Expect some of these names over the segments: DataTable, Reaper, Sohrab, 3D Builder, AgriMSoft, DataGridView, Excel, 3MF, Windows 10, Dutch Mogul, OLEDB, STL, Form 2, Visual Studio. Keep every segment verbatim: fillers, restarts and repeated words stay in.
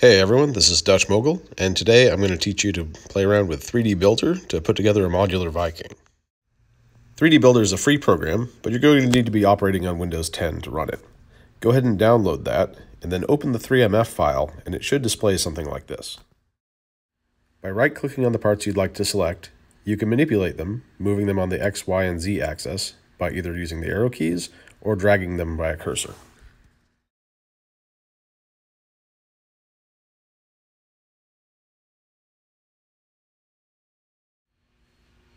Hey everyone, this is Dutch Mogul, and today I'm going to teach you to play around with three D Builder to put together a modular Viking. three D Builder is a free program, but you're going to need to be operating on Windows ten to run it. Go ahead and download that, and then open the three M F file, and it should display something like this. By right-clicking on the parts you'd like to select, you can manipulate them, moving them on the X, Y, and Z axis by either using the arrow keys or dragging them by a cursor.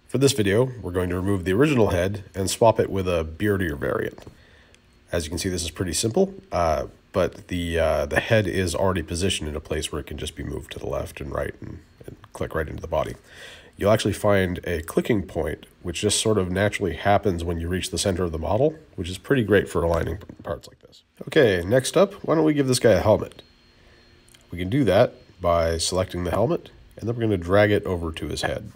For this video, we're going to remove the original head and swap it with a beardier variant. As you can see, this is pretty simple, uh, but the, uh, the head is already positioned in a place where it can just be moved to the left and right and, and click right into the body. You'll actually find a clicking point, which just sort of naturally happens when you reach the center of the model, which is pretty great for aligning parts like this. Okay, next up, why don't we give this guy a helmet? We can do that by selecting the helmet, and then we're going to drag it over to his head.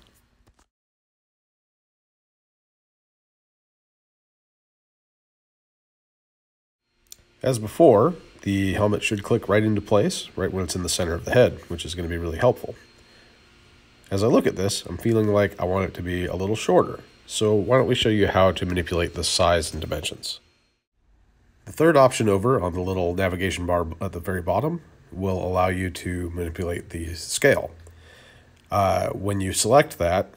As before, the helmet should click right into place, right when it's in the center of the head, which is going to be really helpful. As I look at this, I'm feeling like I want it to be a little shorter, so why don't we show you how to manipulate the size and dimensions. The third option over on the little navigation bar at the very bottom will allow you to manipulate the scale. Uh, when you select that,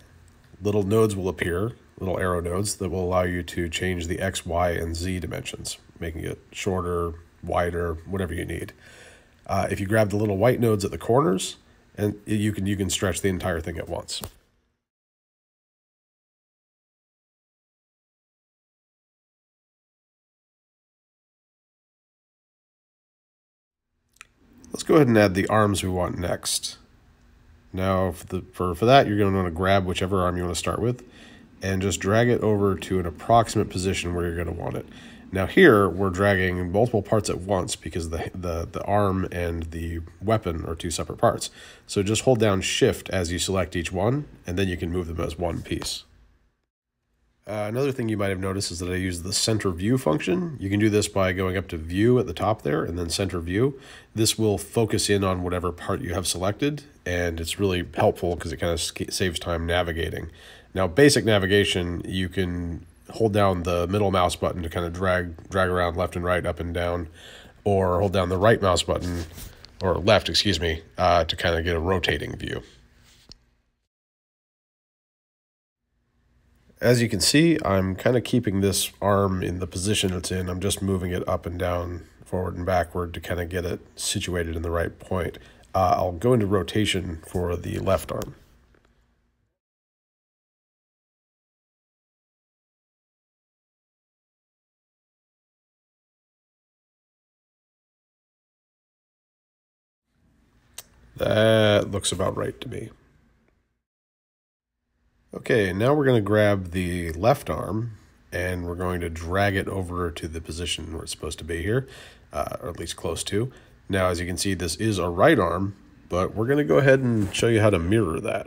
little nodes will appear, little arrow nodes, that will allow you to change the X, Y, and Z dimensions, making it shorter, wider, whatever you need. Uh, if you grab the little white nodes at the corners, and you can, you can stretch the entire thing at once. Let's go ahead and add the arms we want next. Now, for, the, for, for that, you're going to want to grab whichever arm you want to start with, and just drag it over to an approximate position where you're going to want it. Now here, we're dragging multiple parts at once because the, the, the arm and the weapon are two separate parts. So just hold down Shift as you select each one, and then you can move them as one piece. Uh, another thing you might have noticed is that I use the Center View function. You can do this by going up to View at the top there, and then Center View. This will focus in on whatever part you have selected, and it's really helpful because it kind of saves time navigating. Now, basic navigation, you can hold down the middle mouse button to kind of drag drag around left and right, up and down, or hold down the right mouse button, or left, excuse me, uh, to kind of get a rotating view. As you can see, I'm kind of keeping this arm in the position it's in. I'm just moving it up and down, forward and backward to kind of get it situated in the right point. Uh, I'll go into rotation for the left arm. That looks about right to me. Okay, now we're going to grab the left arm, and we're going to drag it over to the position where it's supposed to be here, uh, or at least close to. Now, as you can see, this is our right arm, but we're going to go ahead and show you how to mirror that.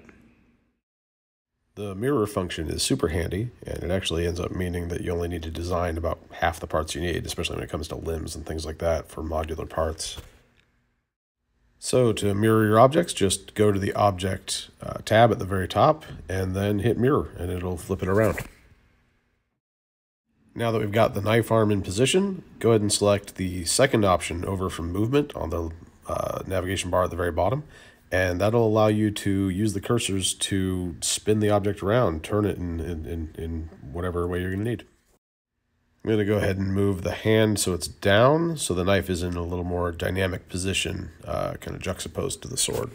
The mirror function is super handy, and it actually ends up meaning that you only need to design about half the parts you need, especially when it comes to limbs and things like that for modular parts. So to mirror your objects, just go to the Object uh, tab at the very top, and then hit Mirror, and it'll flip it around. Now that we've got the knife arm in position, go ahead and select the second option over from Movement on the uh, navigation bar at the very bottom, and that'll allow you to use the cursors to spin the object around, turn it in, in, in, in whatever way you're going to need. I'm going to go ahead and move the hand so it's down, so the knife is in a little more dynamic position, uh, kind of juxtaposed to the sword.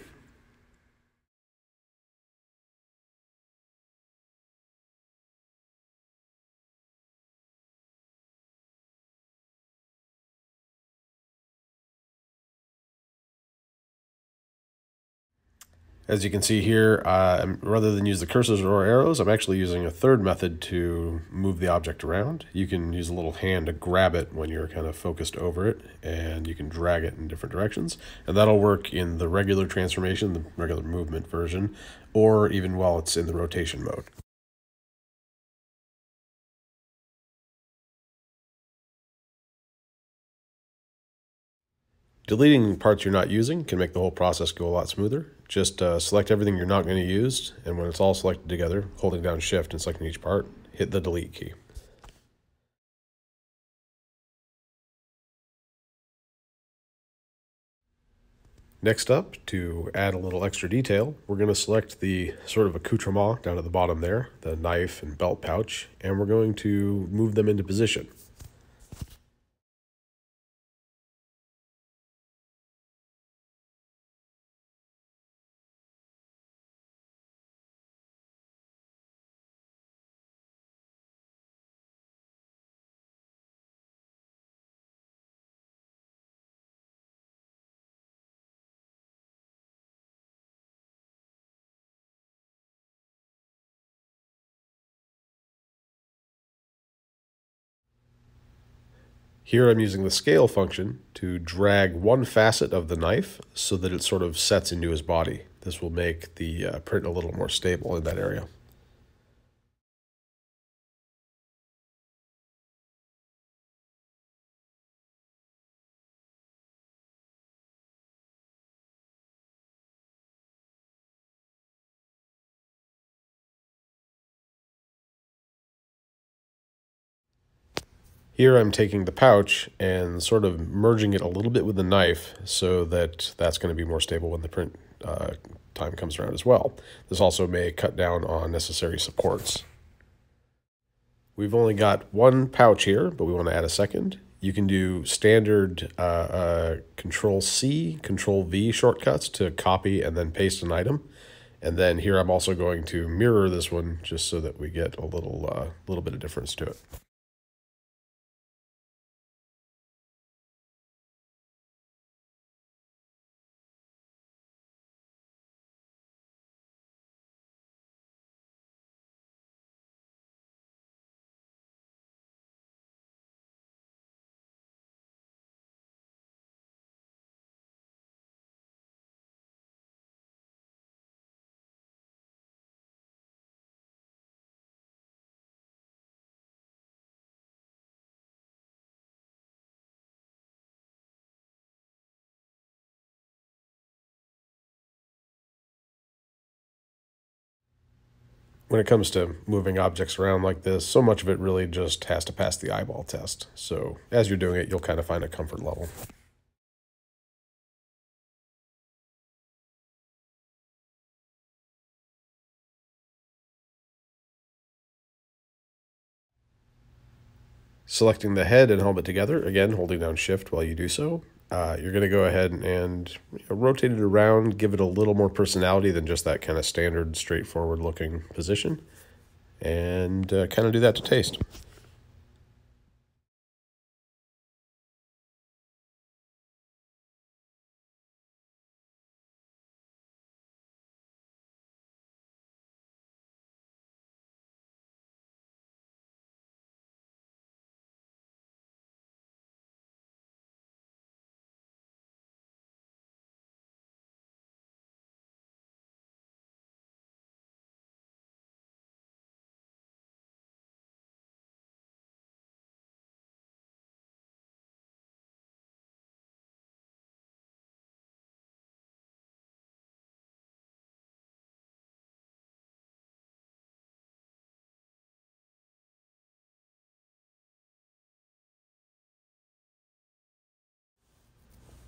As you can see here, uh, rather than use the cursors or arrows, I'm actually using a third method to move the object around. You can use a little hand to grab it when you're kind of focused over it, and you can drag it in different directions. And that'll work in the regular transformation, the regular movement version, or even while it's in the rotation mode. Deleting parts you're not using can make the whole process go a lot smoother. Just uh, select everything you're not going to use, and when it's all selected together, holding down Shift and selecting each part, hit the Delete key. Next up, to add a little extra detail, we're going to select the sort of accoutrement down at the bottom there, the knife and belt pouch, and we're going to move them into position. Here I'm using the scale function to drag one facet of the knife so that it sort of sets into his body. This will make the uh, print a little more stable in that area. Here I'm taking the pouch and sort of merging it a little bit with the knife so that that's going to be more stable when the print uh, time comes around as well. This also may cut down on necessary supports. We've only got one pouch here, but we want to add a second. You can do standard uh, uh, Control C, Control V shortcuts to copy and then paste an item. And then here I'm also going to mirror this one just so that we get a little, uh, little bit of difference to it. When it comes to moving objects around like this, so much of it really just has to pass the eyeball test. So as you're doing it, you'll kind of find a comfort level. Selecting the head and helmet together, again, holding down Shift while you do so. Uh, you're going to go ahead and you know, rotate it around, give it a little more personality than just that kind of standard, straightforward looking position, and uh, kind of do that to taste.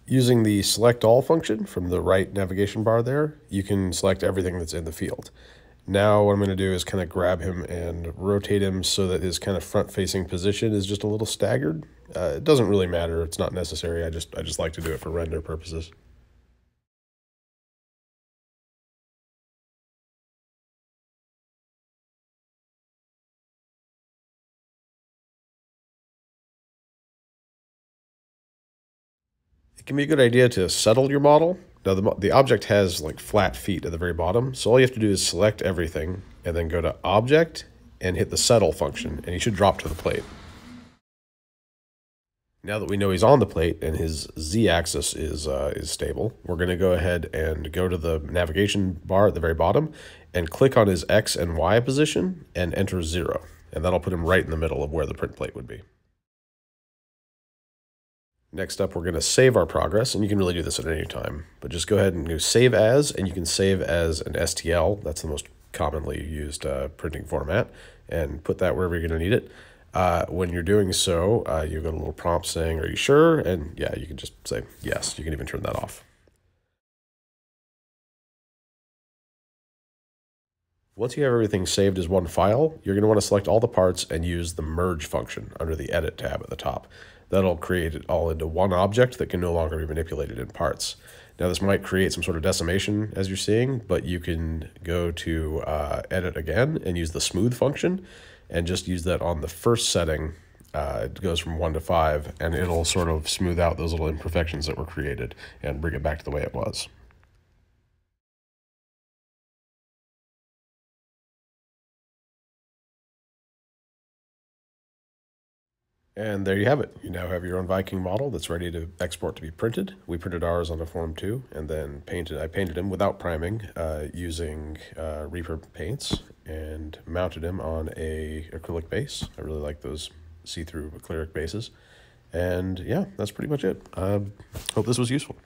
Using the select all function from the right navigation bar there, you can select everything that's in the field. Now what I'm going to do is kind of grab him and rotate him so that his kind of front-facing position is just a little staggered. Uh, it doesn't really matter. It's not necessary. I just, I just like to do it for render purposes. It can be a good idea to settle your model. Now the, the object has like flat feet at the very bottom, so all you have to do is select everything and then go to Object and hit the Settle function, and he should drop to the plate. Now that we know he's on the plate and his Z-axis is, uh, is stable, we're going to go ahead and go to the navigation bar at the very bottom and click on his X and Y position and enter zero, and that'll put him right in the middle of where the print plate would be. Next up, we're going to save our progress, and you can really do this at any time, but just go ahead and do save as, and you can save as an S T L. That's the most commonly used uh, printing format, and put that wherever you're going to need it. Uh, when you're doing so, uh, you get a little prompt saying, are you sure? And yeah, you can just say yes. You can even turn that off. Once you have everything saved as one file, you're going to want to select all the parts and use the merge function under the edit tab at the top. That'll create it all into one object that can no longer be manipulated in parts. Now this might create some sort of decimation as you're seeing, but you can go to uh, edit again and use the smooth function and just use that on the first setting. Uh, it goes from one to five and it'll sort of smooth out those little imperfections that were created and bring it back to the way it was. And there you have it. You now have your own Viking model that's ready to export to be printed. We printed ours on a Form two and then painted. I painted him without priming uh, using uh, Reaper paints and mounted him on a acrylic base. I really like those see-through acrylic bases. And yeah, that's pretty much it. Um, hope this was useful.